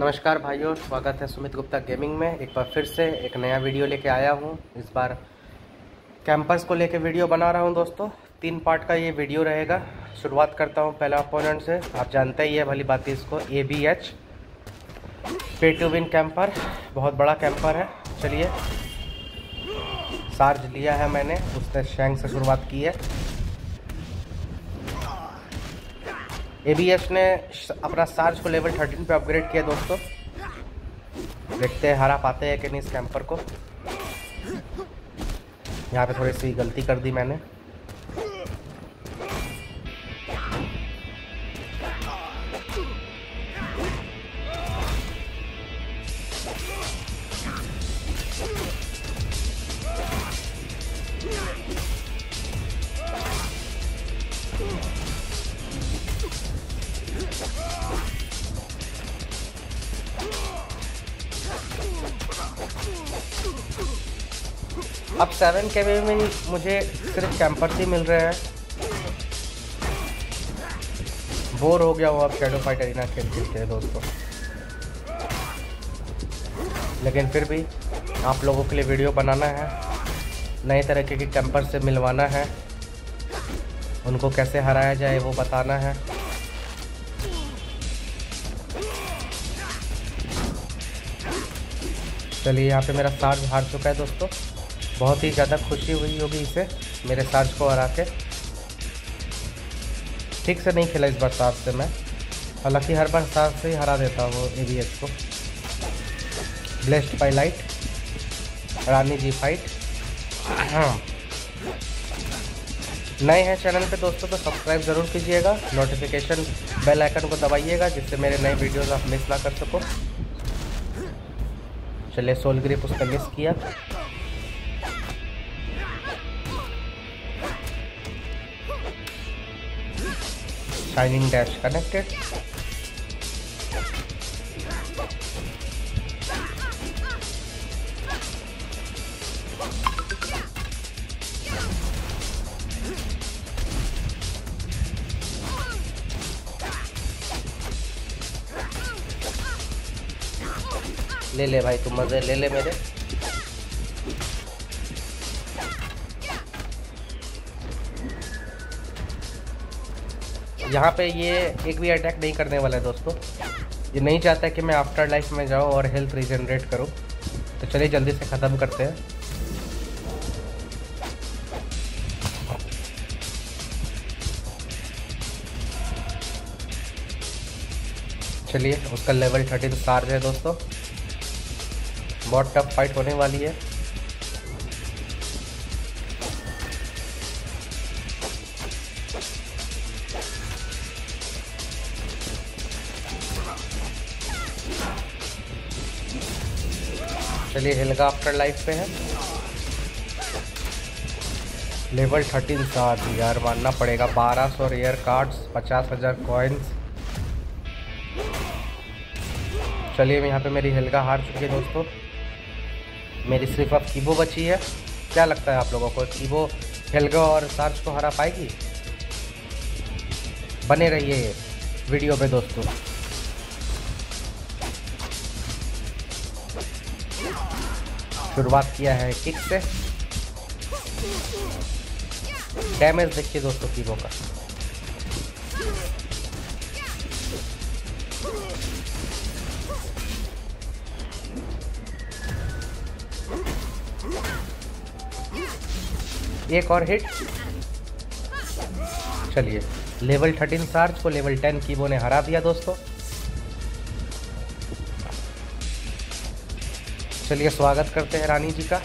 नमस्कार भाइयों, स्वागत है सुमित गुप्ता गेमिंग में। एक बार फिर से एक नया वीडियो लेके आया हूँ। इस बार कैंपस को लेके वीडियो बना रहा हूँ दोस्तों। 3 पार्ट का ये वीडियो रहेगा। शुरुआत करता हूँ पहला अपोनेंट से। आप जानते ही है भली बात इसको, ABH पे टू विन कैंपर, बहुत बड़ा कैंपर है। चलिए, सार्ज लिया है मैंने, उसने शैंग से शुरुआत की है। ABH ने अपना सार्ज को लेवल 13 पे अपग्रेड किया दोस्तों। देखते हैं हरा पाते हैं कि नहीं इस कैंपर को। यहाँ पे थोड़ी सी गलती कर दी मैंने। अब 7 KB में मुझे सिर्फ कैंपर्स ही मिल रहे हैं। बोर हो गया हूँ अब शैडो फाइट एरिना खेलते दोस्तों, लेकिन फिर भी आप लोगों के लिए वीडियो बनाना है। नए तरीके के कैंपर से मिलवाना है, उनको कैसे हराया जाए वो बताना है। चलिए, यहाँ पे मेरा सार्ज हार चुका है दोस्तों। बहुत ही ज़्यादा खुशी हुई होगी इसे मेरे सार्ज को हरा के। ठीक से नहीं खेला इस बार सार्ज से मैं, हालांकि हर बार सार्ज से ही हरा देता हूँ ABH को। Blessed by light, Rani ji fight. हाँ, नए हैं चैनल पे दोस्तों तो सब्सक्राइब ज़रूर कीजिएगा, नोटिफिकेशन बेल आइकन को दबाइएगा जिससे मेरे नए वीडियोज़ आप मिस ना कर सको। चलिए, सोल ग्रिप उसका मिस किया। Shining dash connected. ले ले भाई, तुम मजे ले ले मेरे। यहाँ पे ये एक भी अटैक नहीं करने वाला है दोस्तों। ये नहीं चाहता कि मैं आफ्टर लाइफ में जाऊँ और हेल्थ रिजनरेट करूँ। तो चलिए जल्दी से ख़त्म करते हैं। चलिए, उसका लेवल 13 सार्ज है दोस्तों। बहुत टफ फाइट होने वाली है। चलिए, हेल्गा आफ्टर लाइफ पे है, लेवल 13 सार्ज। यार मानना पड़ेगा, 1200 रेयर कार्ड्स, 50,000 कॉइन्स। चलिए, यहाँ पे मेरी हेल्गा हार चुकी है दोस्तों। मेरी सिर्फ अब कीबो बची है। क्या लगता है आप लोगों को, कीबो हेल्गा और सार्ज को हरा पाएगी? बने रहिए वीडियो पे दोस्तों। शुरुआत किया है किक से। डैमेज देखिए दोस्तों कीबो का। एक और हिट। चलिए, लेवल 13 सार्ज को लेवल 10 कीबो ने हरा दिया दोस्तों। चलिए, स्वागत करते हैं रानी जी का।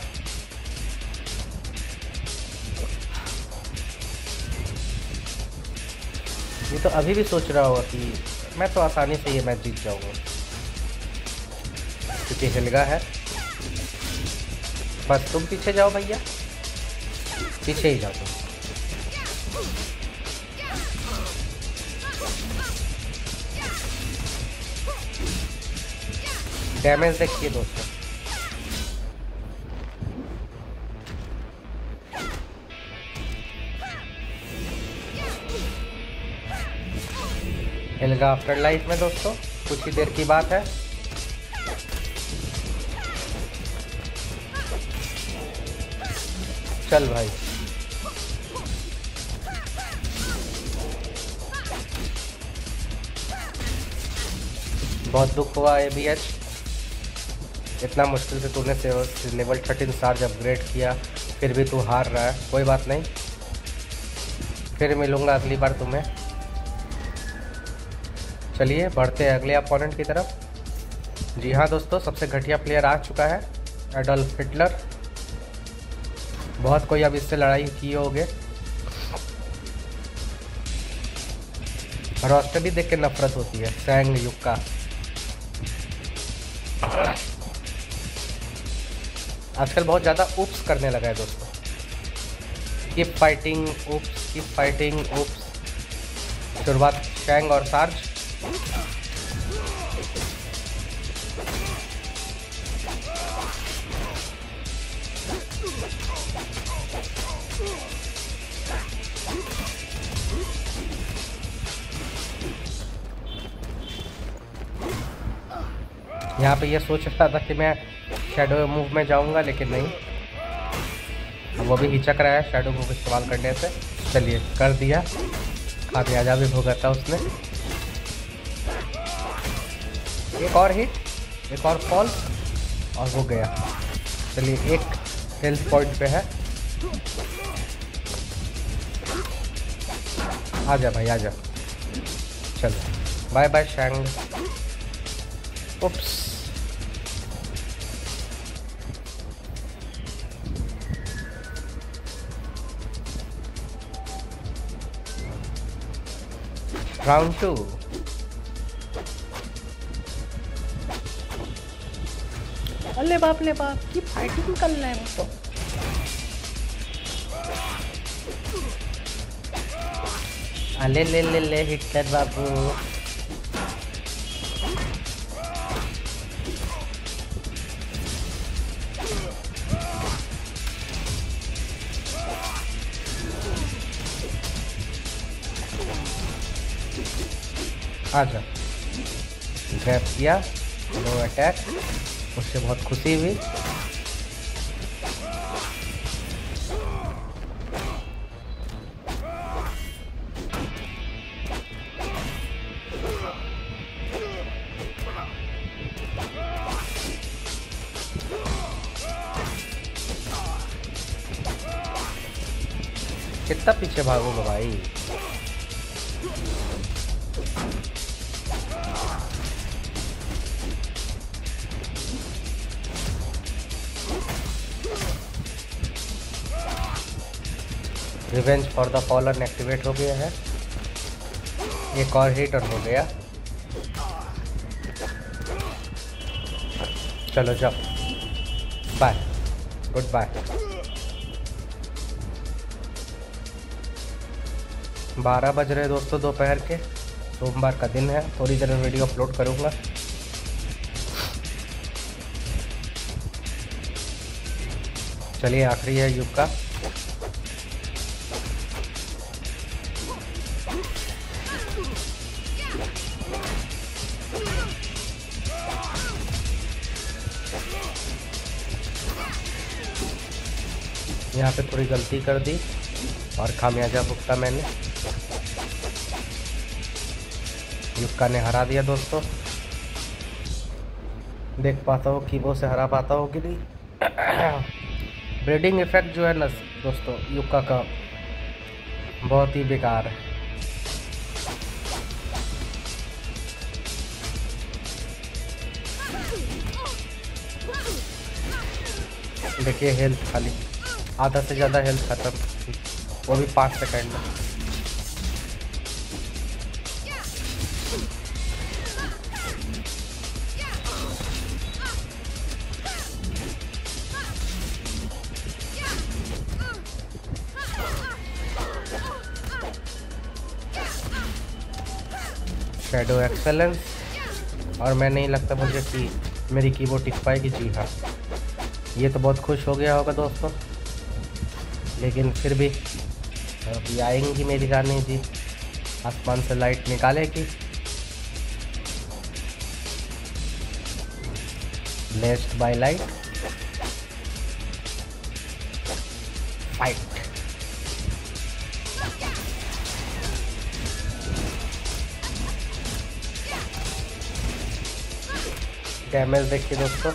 ये तो अभी भी सोच रहा होगा कि मैं तो आसानी से ये मैच जीत जाऊंगा, क्योंकि हेल्गा है। बस तुम पीछे जाओ भैया, पीछे ही जाओ तुम। डैमेज देखिए दोस्तों। हेल्गा आफ्टर लाइफ में दोस्तों, कुछ ही देर की बात है। चल भाई बहुत दुख हुआ एबीएच, इतना मुश्किल से तूने से लेवल 13 सार्ज अपग्रेड किया फिर भी तू हार रहा है। कोई बात नहीं, फिर मिलूंगा अगली बार तुम्हें। चलिए बढ़ते हैं अगले अपोनेंट की तरफ। जी हाँ दोस्तों, सबसे घटिया प्लेयर आ चुका है एडोल्फ हिटलर। बहुत कोई अब इससे लड़ाई किए होंगे, रोस्टर भी देख के नफरत होती है। शैंग युक्का आजकल बहुत ज़्यादा उप्स करने लगा है दोस्तों। Keep fighting oops. शुरुआत शैंग और सार्ज। यहाँ पे ये सोच रहा था कि मैं शैडो मूव में जाऊंगा लेकिन नहीं, वो भी हिचक रहा है शैडो मूव इस्तेमाल करने से। चलिए कर दिया, खामियाजा भी भुगता उसने। एक और हिट, एक और फॉल और वो गया। चलिए एक हेल्थ पॉइंट पे है। आजा भाई आजा, चलो bye bye Shang. Oops round 2। अरे बाप ले बाप की फाइटिंग कर रहे हैं तो। अले ले ले हिटलर बाबू। अच्छा ग्रैब किया, लो अटैक, उससे बहुत खुशी हुई। कितना पीछे भागोगे भाई। Revenge for the fallen activate हो गया है। एक और हिट और हो गया। चलो जाओ, बाय, गुड बाय। बारह बज रहे दोस्तों दोपहर के, सोमवार का दिन है। थोड़ी देर में वीडियो अपलोड करूँगा। चलिए आखिरी है युक्का। यहाँ पे थोड़ी गलती कर दी और खामियाजा भुगता मैंने। युक्का ने हरा दिया दोस्तों। देख पाता हूँ कीबो से हरा पाता हूँ कि नहीं। ब्रीडिंग इफेक्ट जो है ना दोस्तों युक्का का, बहुत ही बेकार है। देखिए हेल्थ खाली, आधा से ज़्यादा हेल्थ खत्म, वो भी 5 सेकंड में। शैडो एक्सेलेंस और मैं नहीं लगता मुझे कि मेरी कीबोर्ड टिक पाएगी। जी हाँ, ये तो बहुत खुश हो गया होगा दोस्तों, लेकिन फिर भी अभी आएंगी मेरी जाने जी। आसमान से लाइट निकालेगी। Blessed by light. fight. Damage देखिए दोस्तों,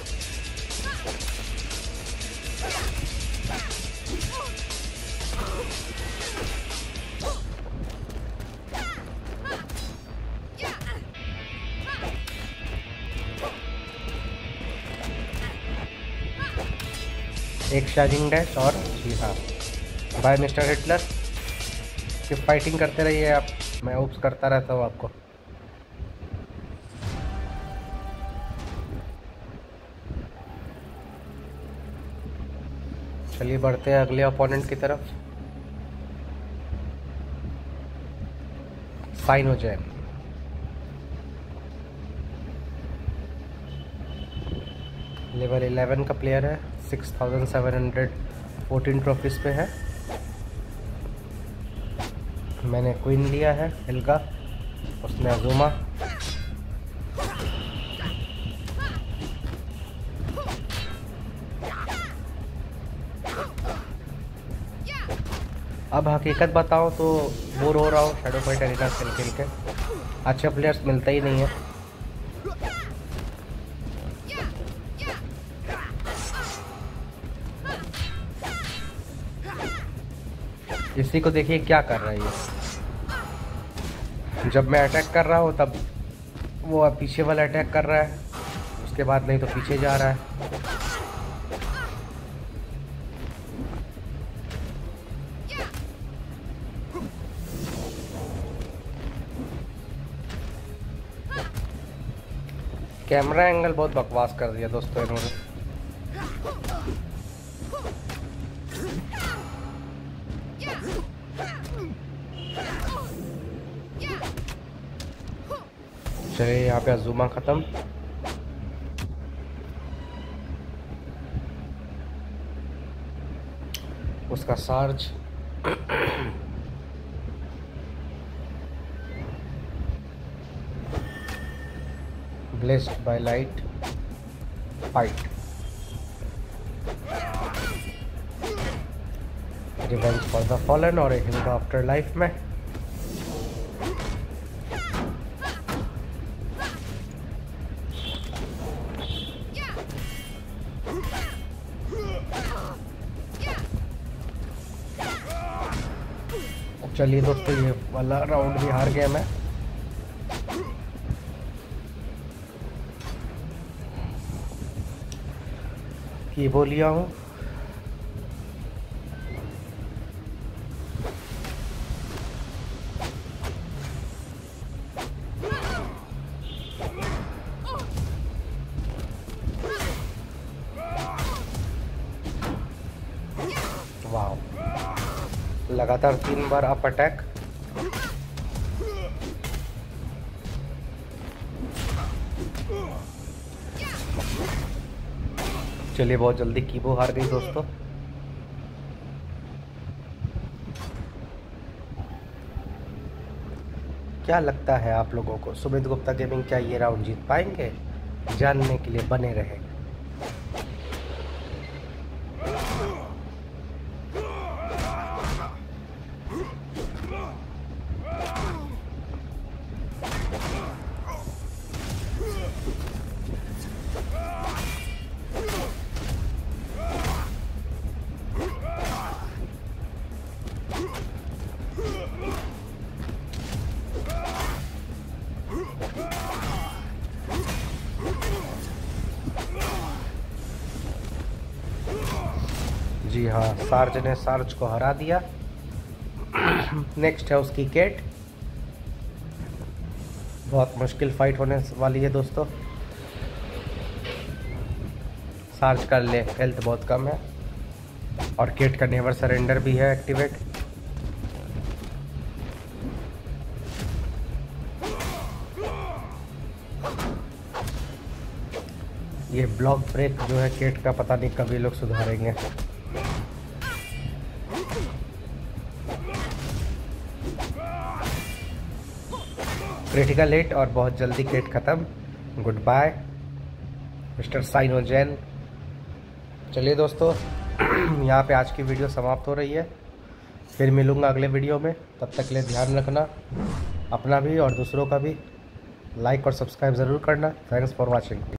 एक चार्जिंग डैश और सीधा बाय मिस्टर हिटलर की फाइटिंग करते रहिए आप, मैं ओप्स करता रहता हूँ आपको। चलिए बढ़ते हैं अगले ओपोनेंट की तरफ। साइन हो जाए लेवल 11 का प्लेयर है, 6714 ट्रॉफीज पे है। मैंने क्वीन लिया है हेल्गा, उसने अजूमा। अब हकीकत बताओ तो बोर हो रहा हूँ शैडो फाइट एरिना खेल खेल के, अच्छे प्लेयर्स मिलता ही नहीं है। इसी को देखिए क्या कर रहा है ये, जब मैं अटैक कर रहा हूँ तब वो पीछे वाला अटैक कर रहा है, उसके बाद नहीं तो पीछे जा रहा है। कैमरा एंगल बहुत बकवास कर दिया दोस्तों इन्होंने। चलिए यहाँ पे अजूमा खत्म। उसका sarge, blessed by light, fight, revenge for the fallen और हिंदू आफ्टर लाइफ में। चलिए दोस्तों ये वाला राउंड भी हार गया मैं। कीबो लिया हूँ, लगातार 3 बार अप अटैक। चलिए बहुत जल्दी कीबो हार गई दोस्तों। क्या लगता है आप लोगों को सुमित गुप्ता गेमिंग क्या ये राउंड जीत पाएंगे? जानने के लिए बने रहे। जी हाँ, सार्ज ने सार्ज को हरा दिया। नेक्स्ट है उसकी कैट, बहुत मुश्किल फाइट होने वाली है दोस्तों। सार्ज का हेल्थ बहुत कम है और कैट का नेवर सरेंडर भी है एक्टिवेट। ये ब्लॉक ब्रेक जो है कैट का, पता नहीं कभी लोग सुधारेंगे। क्रिटिकल हिट और बहुत जल्दी कैट खत्म। Good bye mister Cyanogen. चलिए दोस्तों यहाँ पे आज की वीडियो समाप्त हो रही है। फिर मिलूँगा अगले वीडियो में, तब तक के लिए ध्यान रखना अपना भी और दूसरों का भी। लाइक और सब्सक्राइब ज़रूर करना। Thanks for watching.